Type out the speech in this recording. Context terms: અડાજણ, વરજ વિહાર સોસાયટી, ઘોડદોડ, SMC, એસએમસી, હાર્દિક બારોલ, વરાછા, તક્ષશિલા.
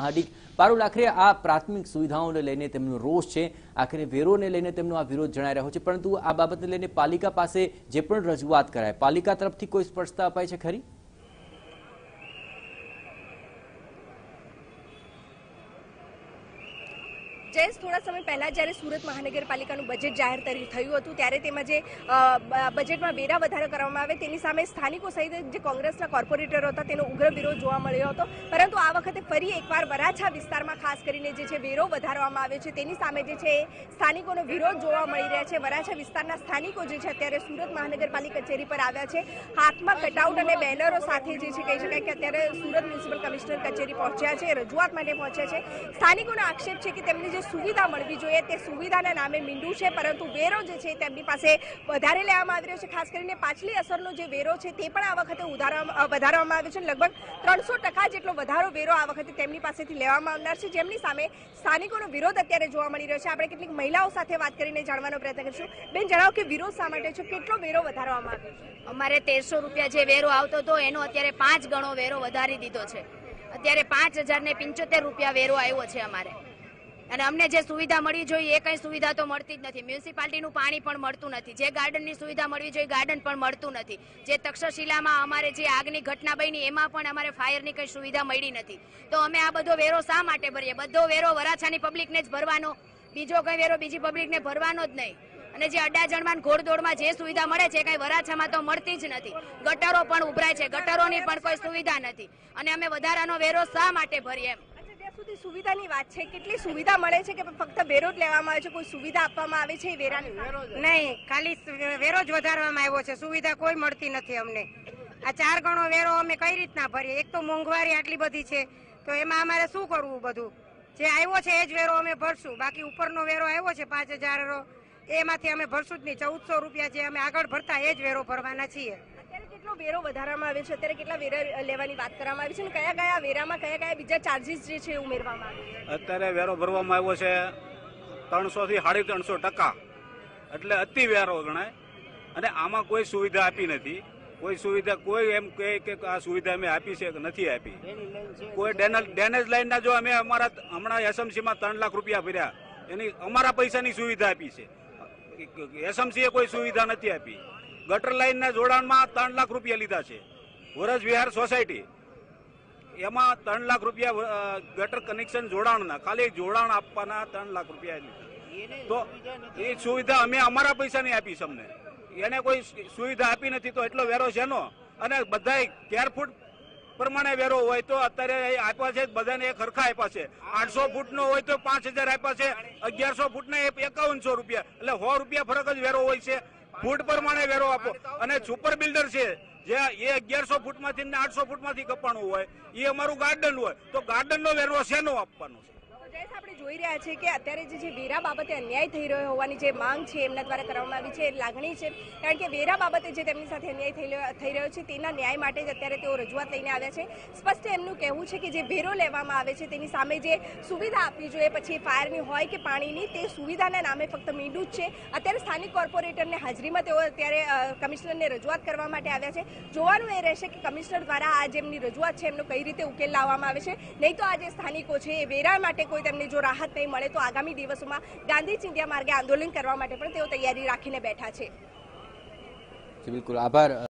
હાર્દિક બારોલ આખરે આ પ્રાથમિક સુવિધાઓને લઈને તેમનો રોષ છે, આખરે વેરોને લઈને તેમનો આ વિરોધ જણાઈ રહ્યો છે, પરંતુ આ બાબતને લઈને પાલિકા પાસે જે પણ રજૂઆત કરાય પાલિકા તરફથી કોઈ સ્પષ્ટતા અપાય છે ખરી? जैस थोड़ा समय पहला जयरे सूरत महानगरपालिकानु बजेट जाहिर थयुं हतुं त्यारे तेमां जे बजेट में वेरा वधारो करवामां आवे तेनी सामे स्थानिको सहित जे कोंग्रेसना कोर्पोरेटरो हता तेनो उग्र विरोध जोवा मळ्यो हतो, परंतु आ वखते फरी एकवार वराछा विस्तारमां खास करीने जे छे वेरो वधारवामां आव्यो छे तेनी सामे जे छे स्थानिकोनो विरोध जोवा मळी रह्यो छे। वराछा विस्तारना स्थानिको जे छे अत्यारे सूरत महानगरपालिका कचेरी पर आव्या छे, हाथमां कटआउट अने बेनरो साथे जे छे कही शकाय के अत्यारे सूरत म्युनिसिपल कमिश्नर कचेरी पहोंच्या छे, रजूआत माटे पहोंच्या छे। स्थानिकोनो आक्षेप छे के तेमने जे सुविधा मळवी जोईए ते सुविधाना नामे मींडू छे, परंतु वेरो जे छे तेमनी पासे वधारे लेवामां आवी रह्यो छे। खास करीने पाछली असरनो जे वेरो छे ते पण आ वखते वधारवामां आव्यो छे, लगभग 300% जेटलो वधारो वेरो आ वखते तेमनी पासेथी लेवामां आवनार छे, जेमनी सामे स्थानिकोनो विरोध अत्यारे जोवा मळी रह्यो छे। आपणे केटलीक महिलाओ साथे वात करीने जाणवानो प्रयत्न करशुं। बेन जणावो के विरोध शा माटे छे, केटलो वेरो वधारवामां आव्यो छे? अमारे 1300 रुपया जे वेरो आवतो तो एनो अत्यारे 5 गणो वेरो वधारी दीधो छे, अत्यारे 5075 रुपया वेरो आव्यो छे अमारे। અને અમને જે સુવિધા મળવી જોઈએ એ કઈ સુવિધા તો મળતી જ નથી, મ્યુનિસિપાલિટીનું પાણી પણ મળતું નથી, જે ગાર્ડનની સુવિધા મળવી જોઈએ ગાર્ડન પણ મળતું નથી, જે તક્ષશિલામાં અમારે જે આગની ઘટના બની એમાં પણ અમારે ફાયરની કઈ સુવિધા મળી નથી, તો અમે આ બધો વેરો શા માટે ભરીએ? બધો વેરો વરાછાની પબ્લિકને જ ભરવાનો, બીજો કઈ વેરો બીજી પબ્લિકને ભરવાનો જ નહીં। અને જે અડાજણમાં ઘોડદોડમાં જે સુવિધા મળે છે કઈ વરાછામાં તો મળતી જ નથી, ગટરો પણ ઉભરાય છે, ગટરોની પણ કોઈ સુવિધા નથી, અને અમે વધારાનો વેરો શા માટે ભરીએ? સુધી સુવિધાની વાત છે, કેટલી સુવિધા મળે છે કે ફક્ત વેરો જ લેવામાં આવે છે? કોઈ સુવિધા આપવામાં આવે છે? વેરાની નહીં, ખાલી વેરો જ વધારવામાં આવ્યો છે, સુવિધા કોઈ મળતી નથી અમને। આ 4 ગણો વેરો અમે કઈ રીતના ભરીએ? એક તો મોંઘવારી આટલી બધી છે તો એમાં અમારે શું કરવું? બધું જે આવ્યો છે એ જ વેરો અમે ભરશું, બાકી ઉપરનો વેરો આવ્યો છે 5000 એમાંથી અમે ભરશું જ નહીં। 1400 રૂપિયા જે અમે આગળ ભરતા એ જ વેરો ભરવાના છીએ। કેટલો વેરો વધારવામાં આવે છે અત્યારે? કેટલા વેરા લેવાની વાત કરવામાં આવી છે અને કયા કયા વેરામાં કયા કયા બીજા ચાર્જીસ જે છે ઉમેરવામાં આવે? અત્યારે વેરો ભરવામાં આવ્યો છે 300 થી 350%, એટલે અતિ વેરો ગણાય, અને આમાં કોઈ સુવિધા આપી નથી, કોઈ સુવિધા કોઈ એમ કહે કે આ સુવિધા અમે આપી છે કે નથી આપી, કોઈ ડેમેજ લાઈનના જો અમે અમારા હમણાં એસએમસીમાં 3 લાખ રૂપિયા ભર્યા એની અમારા પૈસાની સુવિધા આપી છે, એસએમસીએ કોઈ સુવિધા નથી આપી। ગટર લાઈનના જોડાણમાં 3 લાખ રૂપિયા લીધા છે, વરજ વિહાર સોસાયટી એમાં 3 લાખ રૂપિયા ગટર કનેક્શન જોડાણના, ખાલી જોડાણ આપવાના 3 લાખ રૂપિયા લીધા, તો એ સુવિધા અમે અમારા પૈસાની આપી છે, અમને એને કોઈ સુવિધા આપી નથી, તો એટલો વેરો છે નો? અને બધા કેરફૂટ પ્રમાણે વેરો હોય તો અત્યારે આપ્યા છે બધાને એક હરખા આપ્યા છે, 800 ફૂટનો હોય તો 5000 આપ્યા છે, 1100 ફૂટને 5100 રૂપિયા, એટલે 100 રૂપિયા ફરક જ વેરો હોય છે, ફૂટ પ્રમાણે વેરો આપો। અને સુપર બિલ્ડર છે જે એ 1100 ફૂટમાંથી ને 800 ફૂટમાંથી કપાણું હોય, એ અમારું ગાર્ડન હોય તો ગાર્ડનનો વેરો શેનો આપવાનો છે? જૈસ આપણે જોઈ રહ્યા છે કે અત્યારે જે વેરા બાબતે અન્યાય થઈ રહ્યો હોવાની જે માંગ છે એમના દ્વારા કરવામાં આવી છે, લાગણી છે, કારણ કે વેરા બાબતે જે તેમની સાથે અન્યાય થઈ રહ્યો છે તેના ન્યાય માટે જ અત્યારે તેઓ રજૂઆત લઈને આવ્યા છે। સ્પષ્ટ એમનું કહેવું છે કે જે વેરો લેવામાં આવે છે તેની સામે જે સુવિધા આપવી જોઈએ, પછી ફાયરની હોય કે પાણીની, તે સુવિધાના નામે ફક્ત મીંડું જ છે। અત્યારે સ્થાનિક કોર્પોરેટરને હાજરીમાં તેઓ અત્યારે કમિશનરને રજૂઆત કરવા માટે આવ્યા છે, જોવાનું એ રહેશે કે કમિશનર દ્વારા આ જેમની રજૂઆત છે એમનો કઈ રીતે ઉકેલ લાવવામાં આવે છે, નહીં તો આ જે સ્થાનિકો છે એ વેરા માટે કોઈ તેમને જો રાહત નહીં મળે તો આગામી દિવસોમાં ગાંધી ચિંધ્યા માર્ગે આંદોલન કરવા માટે પણ તેઓ તૈયારી રાખીને બેઠા છે। બિલકુલ, આભાર।